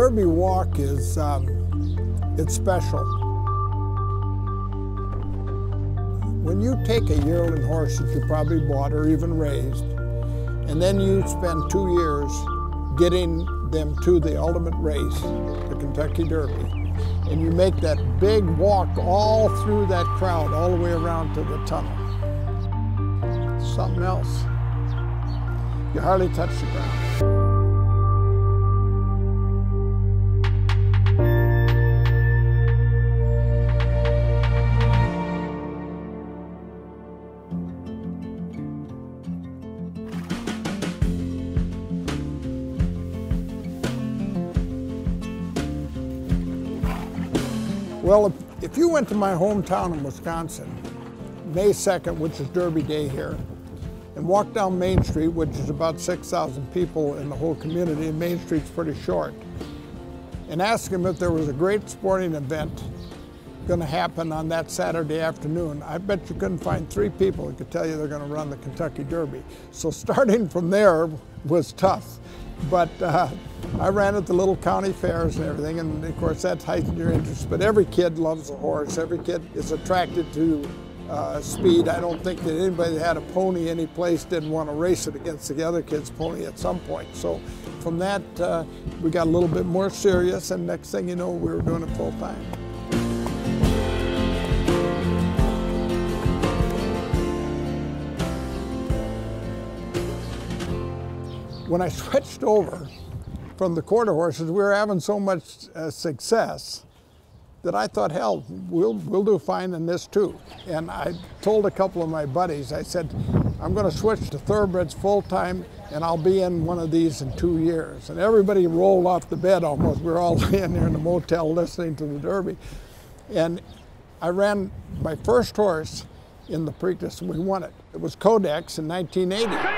Derby walk is it's special. When you take a yearling horse that you probably bought or even raised, and then you spend 2 years getting them to the ultimate race, the Kentucky Derby, and you make that big walk all through that crowd, all the way around to the tunnel. It's something else. You hardly touch the ground. Well, if you went to my hometown in Wisconsin, May 2nd, which is Derby Day here, and walked down Main Street, which is about 6,000 people in the whole community, and Main Street's pretty short, and asked them if there was a great sporting event going to happen on that Saturday afternoon, I bet you couldn't find 3 people who could tell you they're going to run the Kentucky Derby. So starting from there was tough. But I ran at the little county fairs and everything, and of course that heightened your interest. But every kid loves a horse. Every kid is attracted to speed. I don't think that anybody that had a pony any place didn't want to race it against the other kid's pony at some point. So from that, we got a little bit more serious, and next thing you know, we were doing it full time. When I switched over from the quarter horses, we were having so much success that I thought, hell, we'll do fine in this too. And I told a couple of my buddies, I said, I'm going to switch to thoroughbreds full time, and I'll be in one of these in 2 years. And everybody rolled off the bed almost. We were all laying there in the motel listening to the Derby. And I ran my first horse in the Preakness, and we won it. It was Codex in 1980.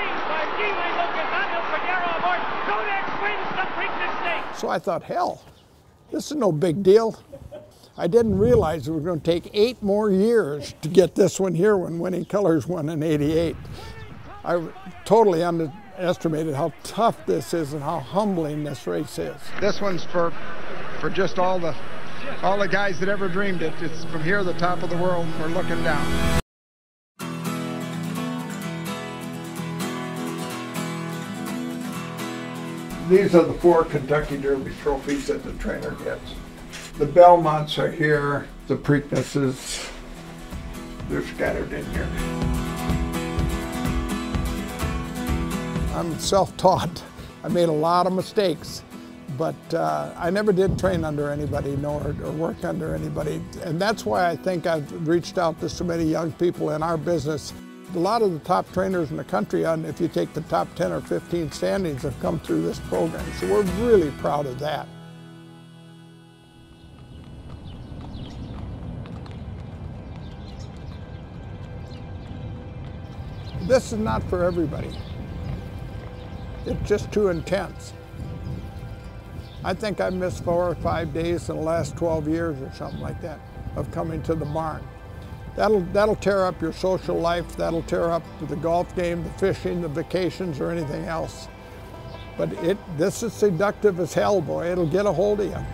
So I thought, hell, this is no big deal. I didn't realize it was going to take 8 more years to get this one here when Winning Colors won in '88. I totally underestimated how tough this is and how humbling this race is. This one's for just all the guys that ever dreamed it. It's from here, the top of the world, we're looking down. These are the 4 Kentucky Derby trophies that the trainer gets. The Belmonts are here, the Preaknesses, they're scattered in here. I'm self-taught. I made a lot of mistakes, but I never did train under anybody, nor or work under anybody. And that's why I think I've reached out to so many young people in our business. A lot of the top trainers in the country, and if you take the top 10 or 15 standings, have come through this program. So we're really proud of that. This is not for everybody. It's just too intense. I think I missed 4 or 5 days in the last 12 years or something like that of coming to the barn. That'll tear up your social life, that'll tear up the golf game, the fishing, the vacations, or anything else. But this is seductive as hell, boy. It'll get a hold of you.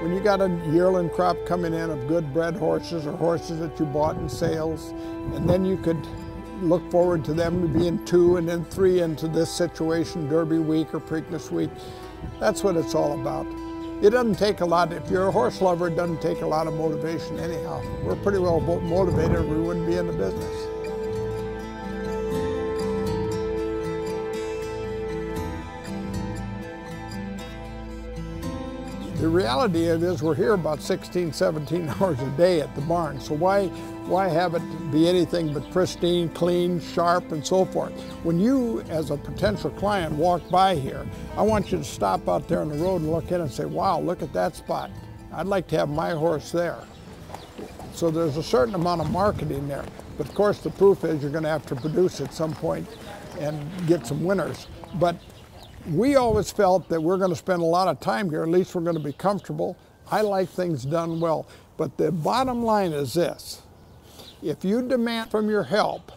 When you got a yearling crop coming in of good bred horses or horses that you bought in sales, and then you could look forward to them being 2 and then 3 into this situation, Derby week or Preakness week, that's what it's all about. It doesn't take a lot. If you're a horse lover, it doesn't take a lot of motivation anyhow. We're pretty well motivated or we wouldn't be in the business. The reality of it is we're here about 16, 17 hours a day at the barn, so why have it be anything but pristine, clean, sharp, and so forth? When you, as a potential client, walk by here, I want you to stop out there on the road and look in and say, wow, look at that spot. I'd like to have my horse there. So there's a certain amount of marketing there. But of course the proof is you're going to have to produce at some point and get some winners. But we always felt that we're going to spend a lot of time here, at least we're going to be comfortable. I like things done well. But the bottom line is this: if you demand from your help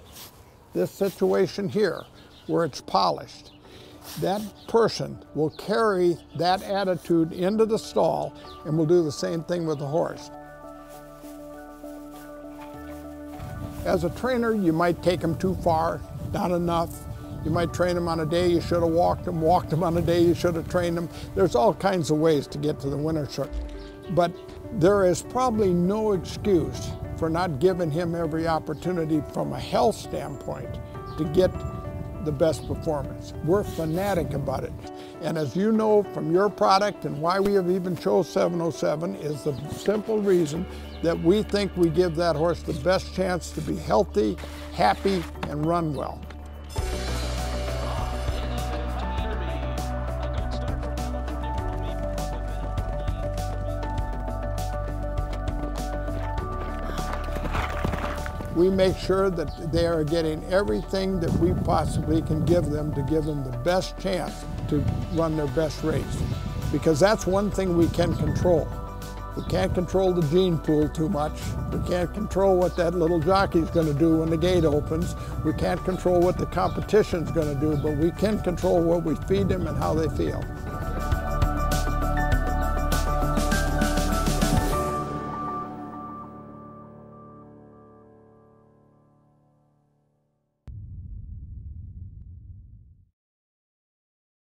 this situation here where it's polished, that person will carry that attitude into the stall and will do the same thing with the horse. As a trainer, you might take them too far, not enough. You might train them on a day you should have walked them on a day you should have trained them. There's all kinds of ways to get to the winner's circle. But there is probably no excuse for not giving him every opportunity from a health standpoint to get the best performance. We're fanatic about it. And as you know from your product and why we have even chose 707 is the simple reason that we think we give that horse the best chance to be healthy, happy, and run well. We make sure that they are getting everything that we possibly can give them to give them the best chance to run their best race. Because that's one thing we can control. We can't control the gene pool too much. We can't control what that little jockey's going to do when the gate opens. We can't control what the competition's going to do, but we can control what we feed them and how they feel.